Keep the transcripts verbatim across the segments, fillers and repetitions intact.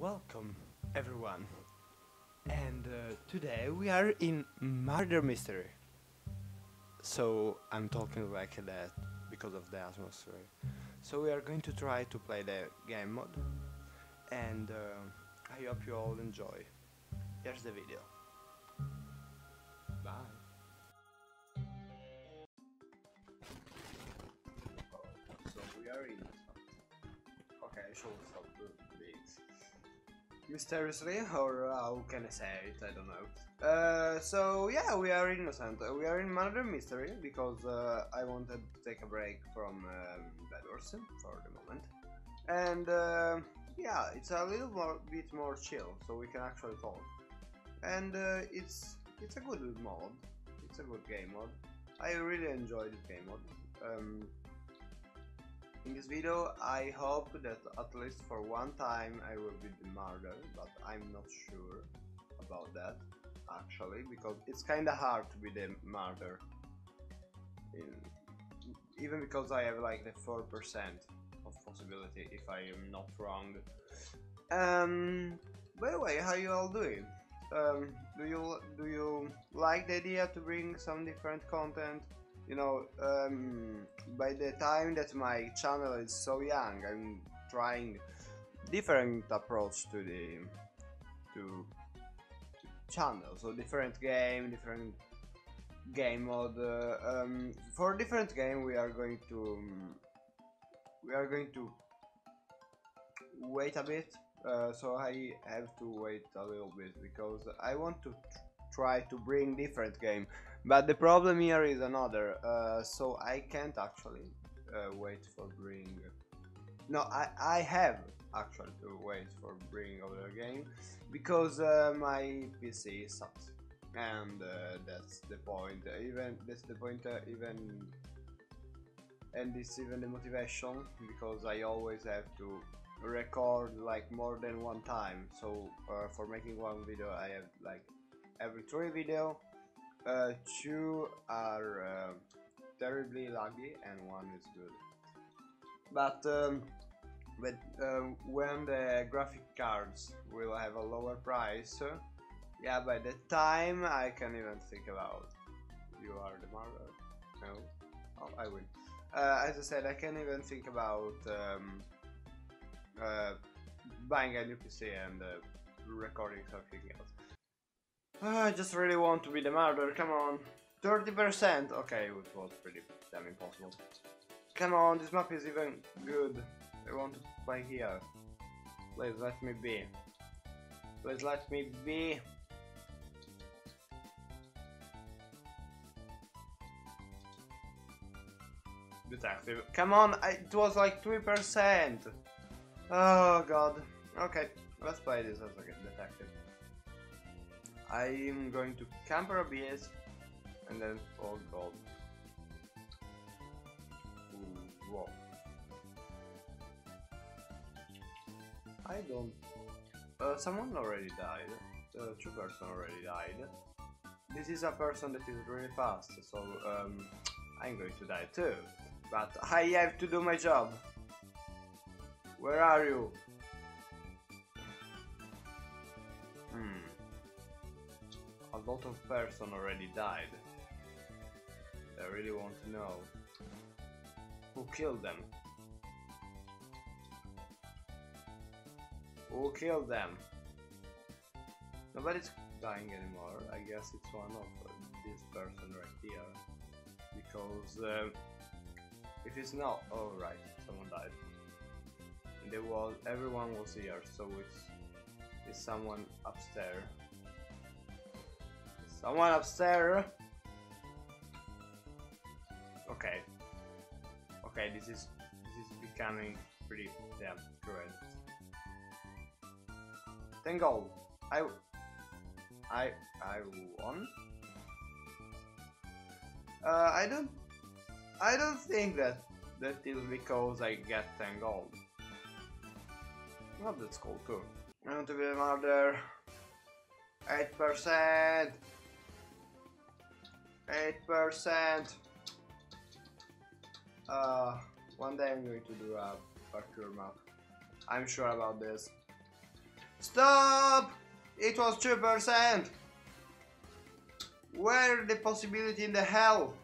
Welcome everyone, and uh, today we are in murder mystery. So I'm talking like that because of the atmosphere. So we are going to try to play the game mode, and uh, I hope you all enjoy. Here's the video. Bye. So we are in. Okay, I should stop doing this. Mysteriously, or how can I say it? I don't know. Uh, so yeah, we are innocent. We are in murder mystery because uh, I wanted to take a break from um, Bed Wars for the moment, and uh, yeah, it's a little more, bit more chill, so we can actually talk. And uh, it's it's a good mod. It's a good game mod. I really enjoyed the game mod. Um, In this video, I hope that at least for one time I will be the murderer, but I'm not sure about that actually, because it's kinda hard to be the murderer, even because I have like the four percent of possibility if I am not wrong. Um, by the way, how you all doing? Um, do you do you like the idea to bring some different content? You know, um, by the time that my channel is so young, I'm trying different approach to the to, to channel. So different game, different game mode. Uh, um, for different game, we are going to um, we are going to wait a bit. Uh, so I have to wait a little bit because I want to try to bring different game. But the problem here is another, uh, so I can't actually uh, wait for bring... No, I, I have actually to wait for bring other game, because uh, my P C sucks, and uh, that's the point, even, that's the point uh, even... And it's even the motivation, because I always have to record like more than one time, so uh, for making one video I have like every three videos. Uh, two are uh, terribly laggy and one is good, but um, but uh, when the graphic cards will have a lower price, uh, yeah, by the time I can even think about you are the murderer. No, oh, I will. Uh, as I said, I can't even think about um, uh, buying a new P C and uh, recording something else. I just really want to be the murderer, come on. thirty percent! Okay, it was pretty damn impossible. Come on, this map is even good. I want to play here. Please let me be. Please let me be. Detective. Come on, I, it was like three percent! Oh god. Okay, let's play this as a detective. I'm going to camper a bit and then all gold. Ooh, whoa. I don't. Uh, someone already died. Uh, two person already died. This is a person that is really fast, so um, I'm going to die too. But I have to do my job. Where are you? Hmm. A lot of person already died. I really want to know who killed them. Who killed them? Nobody's dying anymore. I guess it's one of uh, this person right here, because uh, if it's not, oh right, someone died. There was everyone was here, so it's it's someone upstairs. Someone upstairs. Okay. Okay, this is this is becoming pretty damn great. Ten gold. I I I won. Uh, I don't I don't think that that is because I get ten gold. Well, that's cool too. I want to be a murderer. Eight percent. eight percent. Uh, one day I'm going to do a parkour map. I'm sure about this. Stop! It was two percent! Where the possibility in the hell?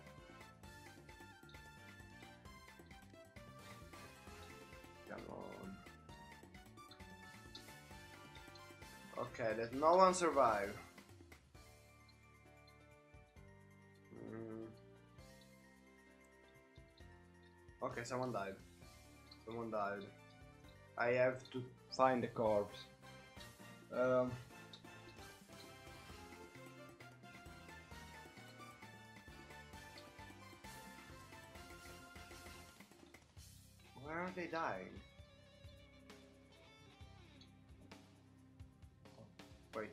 Come on. Okay, let no one survive. Mm. Okay, someone died. Someone died. I have to find the corpse. Um. Where are they dying? Oh, wait.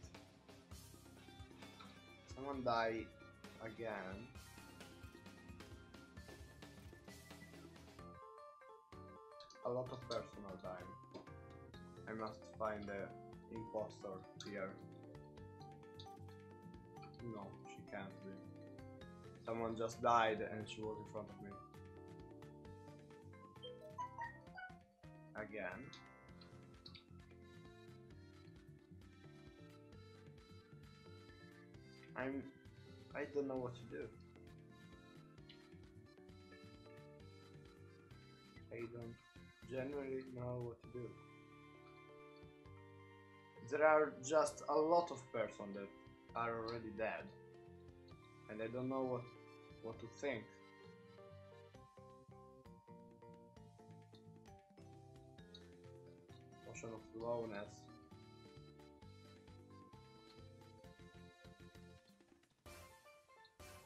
Someone died again. A lot of personal time. I must find the imposter here. No, she can't be. Someone just died and she was in front of me. Again. I'm... I don't know what to do. I don't... generally know what to do. There are just a lot of persons that are already dead, and I don't know what what to think. Potion of lowness.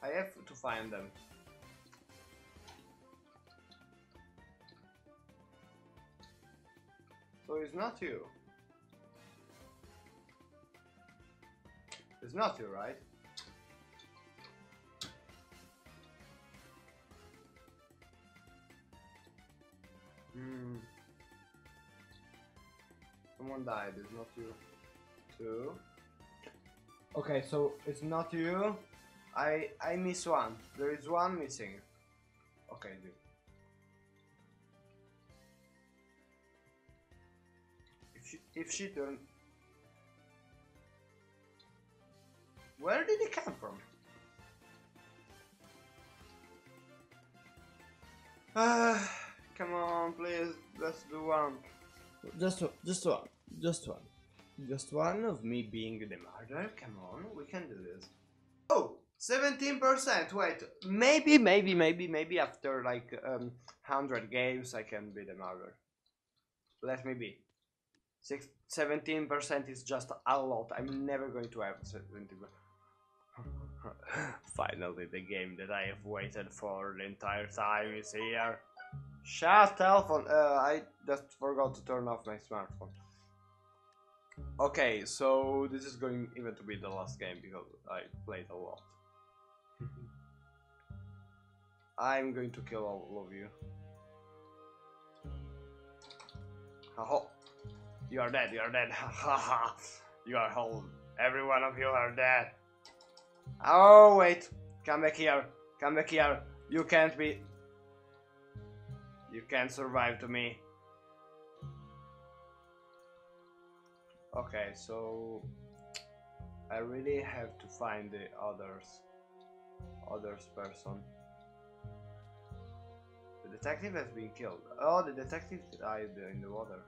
I have to find them. So it's not you. It's not you, right? Hmm. Someone died. It's not you. Two. Okay, so it's not you. I I miss one. There is one missing. Okay, dude. If she turned... Where did it come from? Uh, come on, please, let's do one. Just one, just one, just one. Just one of me being the murderer, come on, we can do this. Oh, seventeen percent, wait, maybe, maybe, maybe, maybe after like um, one hundred games I can be the murderer. Let me be. Six, seventeen percent is just a lot. I'm never going to have seventeen percent. Finally, the game that I have waited for the entire time is here. Shut up! Uh, I just forgot to turn off my smartphone. Okay, so this is going even to be the last game because I played a lot. I'm going to kill all of you. Haha. You are dead, you are dead, haha, you are whole, every one of you are dead. Oh wait, come back here, come back here, you can't be, you can't survive to me. Okay, so I really have to find the others, others person. The detective has been killed. Oh, the detective died in the water.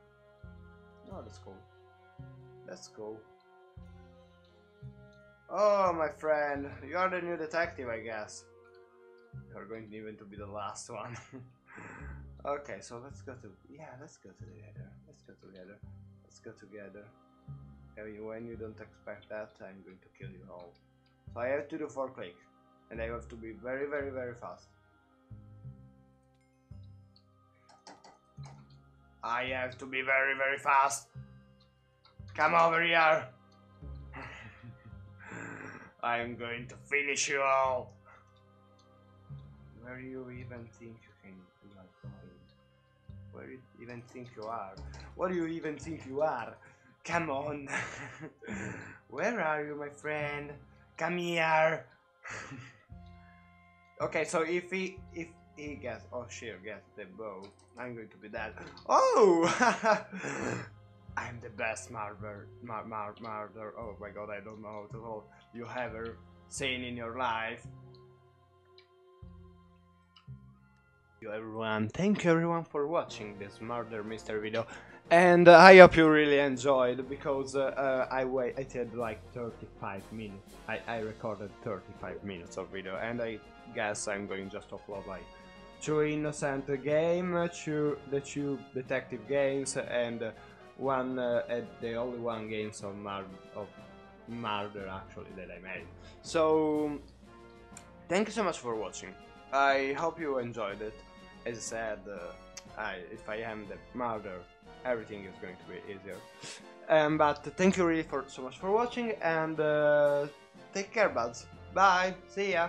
Oh, that's cool. That's cool. Oh, my friend, you are the new detective, I guess. You're going even to be the last one. Okay, so let's go to... Yeah, let's go together. Let's go together. Let's go together. Okay, when you don't expect that, I'm going to kill you all. So I have to do four click. And I have to be very, very, very fast. I have to be very, very fast. Come over here. I'm going to finish you all. Where do you even think you can you are going? Where do you even think you are? What do you even think you are? Come on. Where are you, my friend? Come here. Okay, so if he if he gets or she gets the bow, I'm going to be dead. Oh! I'm the best murderer, mur mur murderer, oh my god, I don't know how to hold you ever seen in your life. Thank you everyone, thank you everyone for watching this murder mystery video, and uh, I hope you really enjoyed, because uh, uh, I wait, I did like thirty-five minutes, I, I recorded thirty-five minutes of video, and I guess I'm going just to upload like two innocent game, two, the two detective games, and uh, one, uh, uh, the only one games of, mur of murder actually that I made. So, thank you so much for watching, I hope you enjoyed it. As I said, uh, I, if I am the murderer, everything is going to be easier. Um, but thank you really for, so much for watching, and uh, take care buds, bye, see ya!